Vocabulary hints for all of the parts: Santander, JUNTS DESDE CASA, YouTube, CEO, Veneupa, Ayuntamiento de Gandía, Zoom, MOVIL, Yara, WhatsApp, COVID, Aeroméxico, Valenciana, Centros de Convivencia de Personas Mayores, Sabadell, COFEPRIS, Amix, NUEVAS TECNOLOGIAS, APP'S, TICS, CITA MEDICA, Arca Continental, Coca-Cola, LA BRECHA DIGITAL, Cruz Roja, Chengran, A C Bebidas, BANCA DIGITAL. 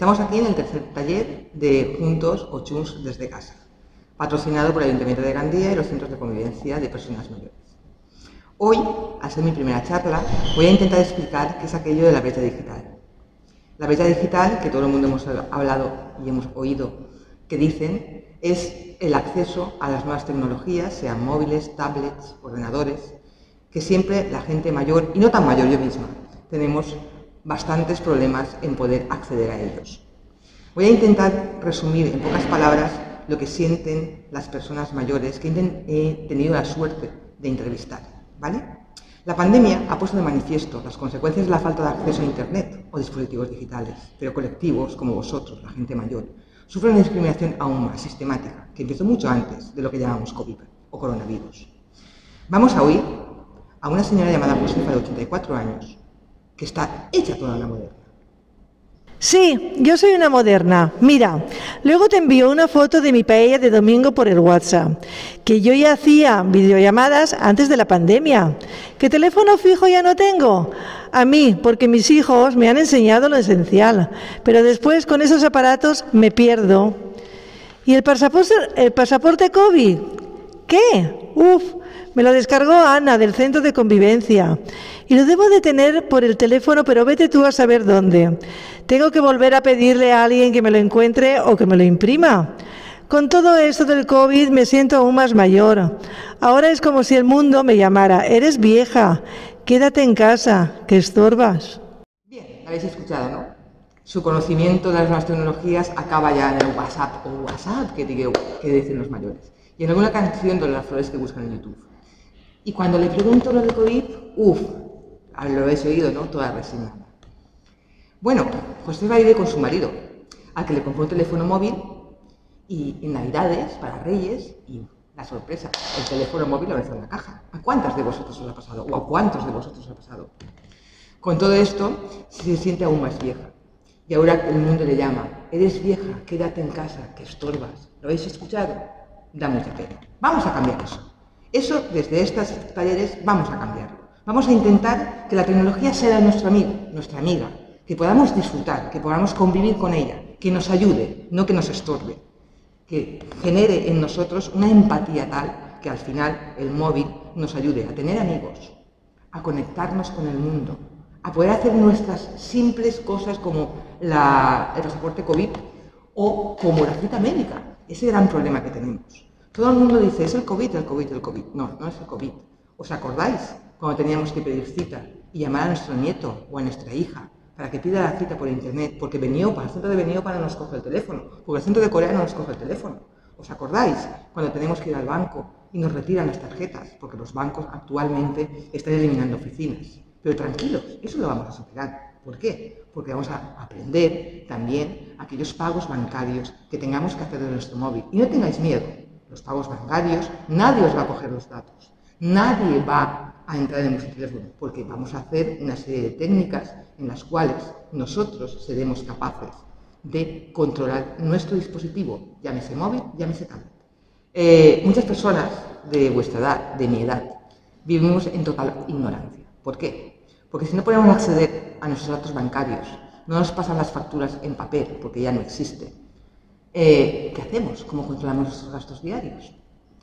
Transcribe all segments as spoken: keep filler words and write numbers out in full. Estamos aquí en el tercer taller de Juntos o Junts Desde Casa, patrocinado por el Ayuntamiento de Gandía y los Centros de Convivencia de Personas Mayores. Hoy, al ser mi primera charla, voy a intentar explicar qué es aquello de la brecha digital. La brecha digital, que todo el mundo hemos hablado y hemos oído que dicen, es el acceso a las nuevas tecnologías, sean móviles, tablets, ordenadores, que siempre la gente mayor, y no tan mayor, yo misma, tenemos bastantes problemas en poder acceder a ellos. Voy a intentar resumir en pocas palabras lo que sienten las personas mayores que he tenido la suerte de entrevistar, ¿vale? La pandemia ha puesto de manifiesto las consecuencias de la falta de acceso a Internet o dispositivos digitales, pero colectivos como vosotros, la gente mayor, sufren una discriminación aún más sistemática, que empezó mucho antes de lo que llamamos COVID o coronavirus. Vamos a oír a una señora llamada Josefa de ochenta y cuatro años, que está hecha toda una moderna. Sí, yo soy una moderna. Mira, luego te envío una foto de mi paella de domingo por el WhatsApp, que yo ya hacía videollamadas antes de la pandemia. ¿Qué teléfono fijo ya no tengo? A mí, porque mis hijos me han enseñado lo esencial, pero después con esos aparatos me pierdo. ¿Y el pasaporte, el pasaporte COVID? ¿Qué? Uf, me lo descargó Ana del Centro de Convivencia y lo debo de tener por el teléfono, pero vete tú a saber dónde. Tengo que volver a pedirle a alguien que me lo encuentre o que me lo imprima. Con todo esto del COVID me siento aún más mayor. Ahora es como si el mundo me llamara: eres vieja, quédate en casa, que estorbas. Bien, habéis escuchado, ¿no? Su conocimiento de las nuevas tecnologías acaba ya en el WhatsApp o WhatsApp, que, digo, que dicen los mayores. Y en alguna canción de las flores que buscan en YouTube. Y cuando le pregunto lo de COVID, uff, lo habéis oído, ¿no? Toda resignada. Bueno, Josefa vive con su marido, al que le compró un teléfono móvil y en Navidades, para Reyes, y la sorpresa, el teléfono móvil ahora está en la caja. ¿A cuántas de vosotros os ha pasado? ¿O a cuántos de vosotros os ha pasado? Con todo esto, se siente aún más vieja. Y ahora el mundo le llama: eres vieja, quédate en casa, que estorbas. ¿Lo habéis escuchado? Da mucha pena. Vamos a cambiar eso. Eso, desde estos talleres, vamos a cambiarlo. Vamos a intentar que la tecnología sea nuestro amigo, nuestra amiga, que podamos disfrutar, que podamos convivir con ella, que nos ayude, no que nos estorbe, que genere en nosotros una empatía tal que al final el móvil nos ayude a tener amigos, a conectarnos con el mundo, a poder hacer nuestras simples cosas como la, el pasaporte COVID o como la cita médica. Ese gran problema que tenemos. Todo el mundo dice, es el COVID, el COVID, el COVID. No, no es el COVID. ¿Os acordáis cuando teníamos que pedir cita y llamar a nuestro nieto o a nuestra hija para que pida la cita por internet? Porque Veneupa, el centro de Veneupa no nos coge el teléfono, porque el centro de Corea no nos coge el teléfono. ¿Os acordáis cuando tenemos que ir al banco y nos retiran las tarjetas? Porque los bancos actualmente están eliminando oficinas. Pero tranquilos, eso lo vamos a superar. ¿Por qué? Porque vamos a aprender también aquellos pagos bancarios que tengamos que hacer de nuestro móvil. Y no tengáis miedo, los pagos bancarios, nadie os va a coger los datos, nadie va a entrar en vuestro teléfono, porque vamos a hacer una serie de técnicas en las cuales nosotros seremos capaces de controlar nuestro dispositivo, llámese móvil, llámese tablet. Eh, muchas personas de vuestra edad, de mi edad, vivimos en total ignorancia. ¿Por qué? Porque si no podemos acceder a nuestros datos bancarios, no nos pasan las facturas en papel porque ya no existe. Eh, ¿Qué hacemos? ¿Cómo controlamos nuestros gastos diarios?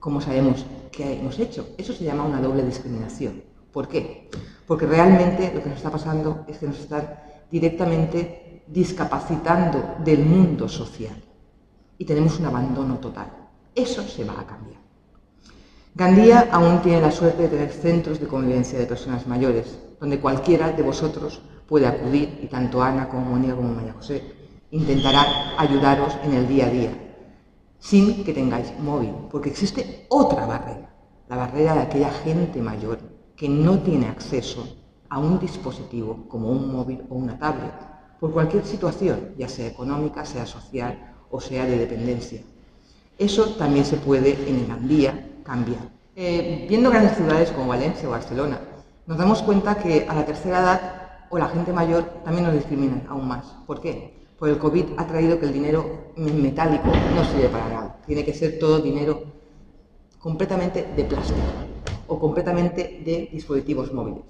¿Cómo sabemos qué hemos hecho? Eso se llama una doble discriminación. ¿Por qué? Porque realmente lo que nos está pasando es que nos están directamente discapacitando del mundo social y tenemos un abandono total. Eso se va a cambiar. Gandía aún tiene la suerte de tener centros de convivencia de personas mayores, donde cualquiera de vosotros puede acudir, y tanto Ana como Mónica como María José intentarán ayudaros en el día a día, sin que tengáis móvil, porque existe otra barrera, la barrera de aquella gente mayor que no tiene acceso a un dispositivo como un móvil o una tablet, por cualquier situación, ya sea económica, sea social o sea de dependencia. Eso también se puede en el Gandía cambiar. Eh, viendo grandes ciudades como Valencia o Barcelona, nos damos cuenta que a la tercera edad o la gente mayor también nos discriminan aún más. ¿Por qué? Porque el COVID ha traído que el dinero metálico no sirve para nada. Tiene que ser todo dinero completamente de plástico o completamente de dispositivos móviles.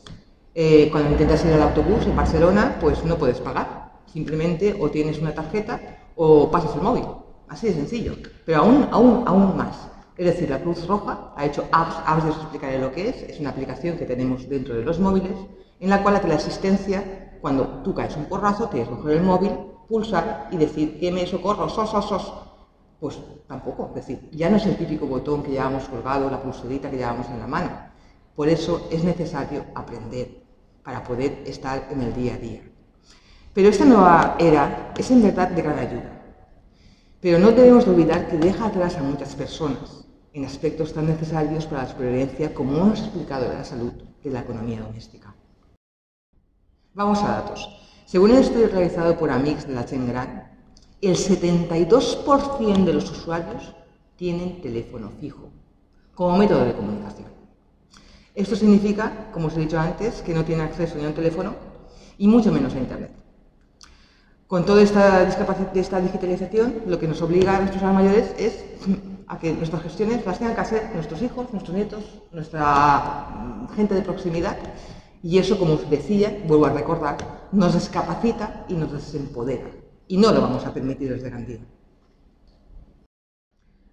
Eh, cuando intentas ir al autobús en Barcelona, pues no puedes pagar. Simplemente o tienes una tarjeta o pasas el móvil. Así de sencillo. Pero aún, aún, aún más. Es decir, la Cruz Roja ha hecho apps, apps, os explicaré lo que es, es una aplicación que tenemos dentro de los móviles, en la cual la teleasistencia, cuando tú caes un porrazo, tienes que coger el móvil, pulsar y decir que me socorro, sos, sos, sos. Pues tampoco, es decir, ya no es el típico botón que llevamos colgado, la pulserita que llevamos en la mano. Por eso es necesario aprender para poder estar en el día a día. Pero esta nueva era es en verdad de gran ayuda. Pero no debemos de olvidar que deja atrás a muchas personas en aspectos tan necesarios para la supervivencia como hemos explicado de la salud y de la economía doméstica. Vamos a datos. Según el estudio realizado por Amix de la Chengran, el setenta y dos por ciento de los usuarios tienen teléfono fijo como método de comunicación. Esto significa, como os he dicho antes, que no tienen acceso ni a un teléfono y mucho menos a Internet. Con toda esta, esta digitalización, lo que nos obliga a nuestros mayores es a que nuestras gestiones las tengan que hacer nuestros hijos, nuestros nietos, nuestra gente de proximidad. Y eso, como os decía, vuelvo a recordar, nos discapacita y nos desempodera. Y no lo vamos a permitir desde Gandía.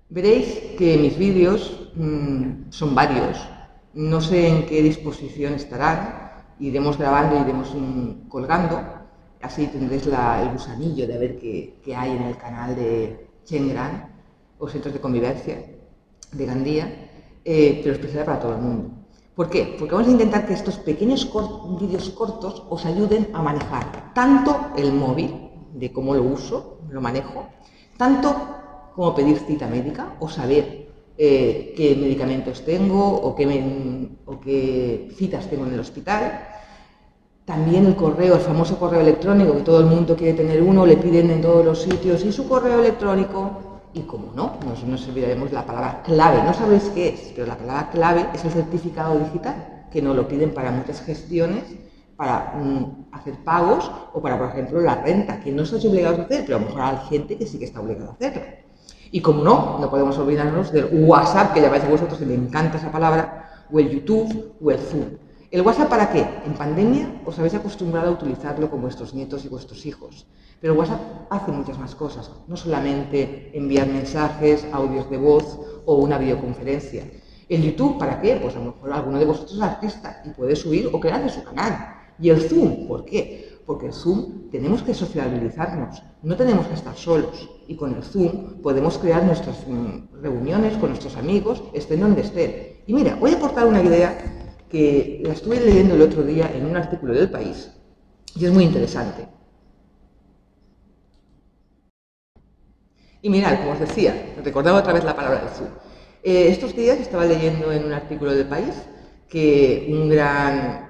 Veréis que mis vídeos mmm, son varios. No sé en qué disposición estarán. Iremos grabando, iremos mmm, colgando. Así tendréis la, el gusanillo de ver qué, qué hay en el canal de Chengran o Centros de Convivencia de Gandía, eh, pero especial para todo el mundo. ¿Por qué? Porque vamos a intentar que estos pequeños cort, vídeos cortos os ayuden a manejar tanto el móvil, de cómo lo uso, lo manejo, tanto como pedir cita médica o saber eh, qué medicamentos tengo o qué, me, o qué citas tengo en el hospital. También el correo, el famoso correo electrónico, que todo el mundo quiere tener uno, le piden en todos los sitios, y su correo electrónico, y como no, nos, nos olvidaremos la palabra clave, no sabéis qué es, pero la palabra clave es el certificado digital, que nos lo piden para muchas gestiones, para mm, hacer pagos, o para, por ejemplo, la renta, que no estáis obligados a hacer, pero a lo mejor hay gente que sí que está obligada a hacerlo. Y como no, no podemos olvidarnos del WhatsApp, que llamáis a vosotros, y me encanta esa palabra, o el YouTube, o el Zoom. ¿El WhatsApp para qué? En pandemia os habéis acostumbrado a utilizarlo con vuestros nietos y vuestros hijos. Pero el WhatsApp hace muchas más cosas, no solamente enviar mensajes, audios de voz o una videoconferencia. ¿El YouTube para qué? Pues a lo mejor alguno de vosotros es artista y puede subir o crear de su canal. ¿Y el Zoom? ¿Por qué? Porque el Zoom tenemos que sociabilizarnos, no tenemos que estar solos. Y con el Zoom podemos crear nuestras reuniones con nuestros amigos, estén donde estén. Y mira, voy a aportar una idea que la estuve leyendo el otro día en un artículo del País, y es muy interesante. Y mirad, como os decía, recordaba otra vez la palabra del Zoom. Eh, estos días estaba leyendo en un artículo del País que un gran,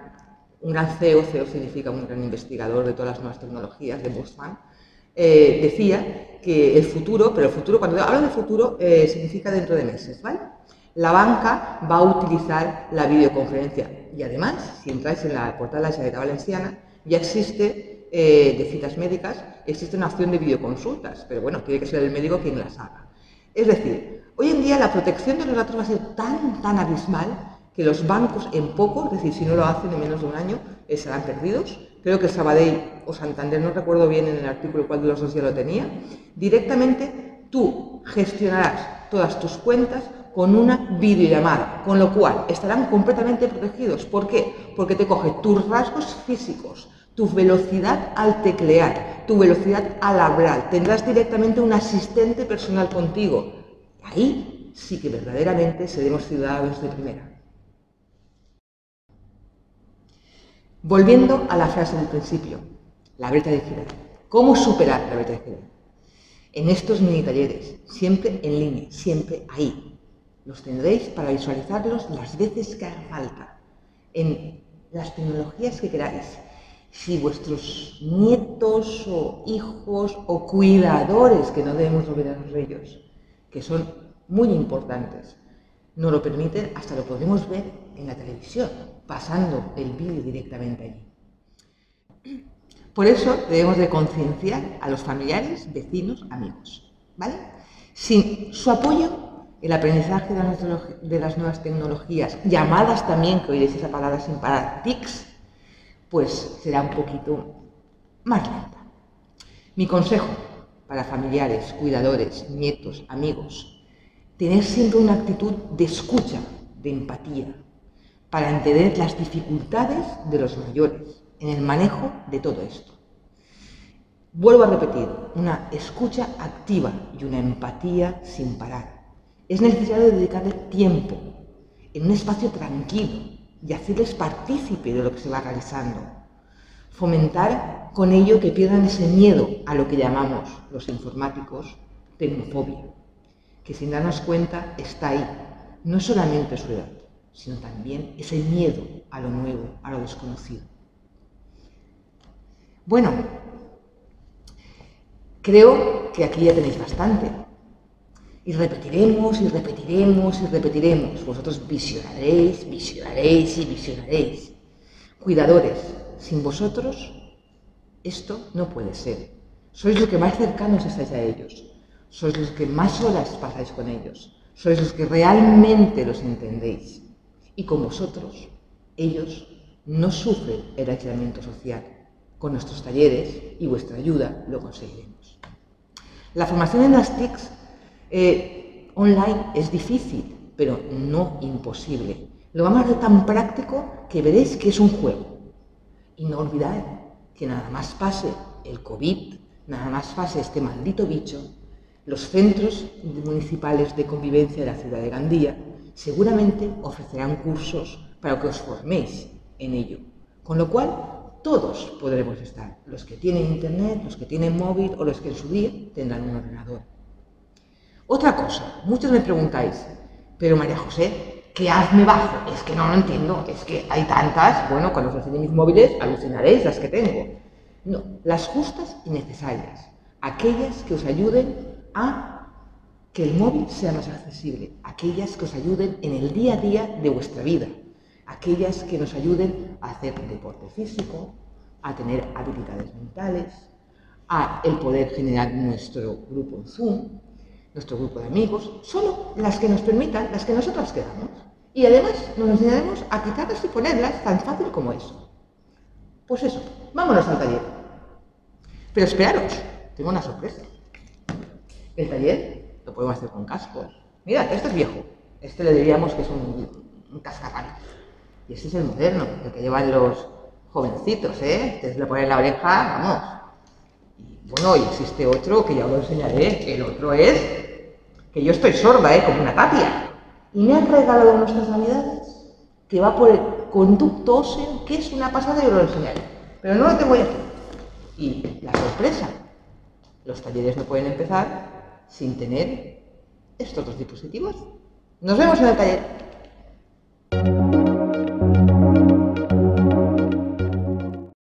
un gran C E O, C E O significa un gran investigador de todas las nuevas tecnologías, de Bosman, eh, decía que el futuro, pero el futuro, cuando hablo de futuro, eh, significa dentro de meses, ¿vale? La banca va a utilizar la videoconferencia y además, si entráis en la portal de la Chadeta Valenciana, ya existe, eh, de citas médicas, existe una opción de videoconsultas, pero bueno, tiene que ser el médico quien las haga. Es decir, hoy en día la protección de los datos va a ser tan, tan abismal que los bancos en poco, es decir, si no lo hacen en menos de un año, eh, serán perdidos. Creo que Sabadell o Santander, no recuerdo bien en el artículo cuál de los dos ya lo tenía, directamente tú gestionarás todas tus cuentas con una videollamada, con lo cual estarán completamente protegidos. ¿Por qué? Porque te coge tus rasgos físicos, tu velocidad al teclear, tu velocidad al hablar. Tendrás directamente un asistente personal contigo. Ahí sí que verdaderamente seremos ciudadanos de primera. Volviendo a la frase del principio, la brecha digital. ¿Cómo superar la brecha digital? En estos mini talleres, siempre en línea, siempre ahí. Los tendréis para visualizarlos las veces que haga falta, en las tecnologías que queráis. Si vuestros nietos o hijos o cuidadores, que no debemos olvidarnos de ellos, que son muy importantes, no lo permiten, hasta lo podemos ver en la televisión, pasando el vídeo directamente allí. Por eso debemos de concienciar a los familiares, vecinos, amigos, ¿vale? Sin su apoyo, el aprendizaje de las, de las nuevas tecnologías, llamadas también, que oiréis esa palabra sin parar, tics, pues será un poquito más lenta. Mi consejo para familiares, cuidadores, nietos, amigos: tener siempre una actitud de escucha, de empatía, para entender las dificultades de los mayores en el manejo de todo esto. Vuelvo a repetir, una escucha activa y una empatía sin parar. Es necesario dedicarle tiempo en un espacio tranquilo y hacerles partícipe de lo que se va realizando. Fomentar con ello que pierdan ese miedo a lo que llamamos los informáticos tecnofobia, que sin darnos cuenta está ahí, no solamente su edad, sino también ese miedo a lo nuevo, a lo desconocido. Bueno, creo que aquí ya tenéis bastante. Y repetiremos, y repetiremos, y repetiremos. Vosotros visionaréis, visionaréis y visionaréis. Cuidadores, sin vosotros esto no puede ser. Sois los que más cercanos estáis a ellos. Sois los que más horas pasáis con ellos. Sois los que realmente los entendéis. Y con vosotros, ellos no sufren el aislamiento social. Con nuestros talleres y vuestra ayuda lo conseguiremos. La formación en las T I Cs eh, online es difícil, pero no imposible. Lo vamos a hacer tan práctico que veréis que es un juego. Y no olvidad que nada más pase el COVID, nada más pase este maldito bicho, los centros municipales de convivencia de la ciudad de Gandía seguramente ofrecerán cursos para que os forméis en ello. Con lo cual, todos podremos estar, los que tienen internet, los que tienen móvil o los que en su día tendrán un ordenador. Otra cosa, muchos me preguntáis, pero María José, ¿qué hazme bajo? Es que no lo entiendo, es que hay tantas, bueno, cuando os enseñe mis móviles alucinaréis las que tengo. No, las justas y necesarias, aquellas que os ayuden a que el móvil sea más accesible, aquellas que os ayuden en el día a día de vuestra vida, aquellas que nos ayuden a hacer deporte físico, a tener habilidades mentales, a el poder generar nuestro grupo en Zoom, nuestro grupo de amigos, solo las que nos permitan, las que nosotros queramos. Y además nos enseñaremos a quitarlas y ponerlas tan fácil como eso. Pues eso, vámonos al taller. Pero esperaros, tengo una sorpresa. El taller lo podemos hacer con cascos. Mirad, este es viejo. Este le diríamos que es un, un cascarrabias. Y este es el moderno, el que llevan los jovencitos, ¿eh? Este se le pone en la oreja, vamos. Y bueno, y existe otro que ya os lo enseñaré. El otro es que yo estoy sorda, ¿eh? Como una tapia. Y me han regalado nuestras navidades que va por el conducto óseo, que es una pasada, y os lo enseñaré. Pero no lo tengo yo aquí. Y la sorpresa, los talleres no pueden empezar sin tener estos dos dispositivos. Nos vemos en el taller.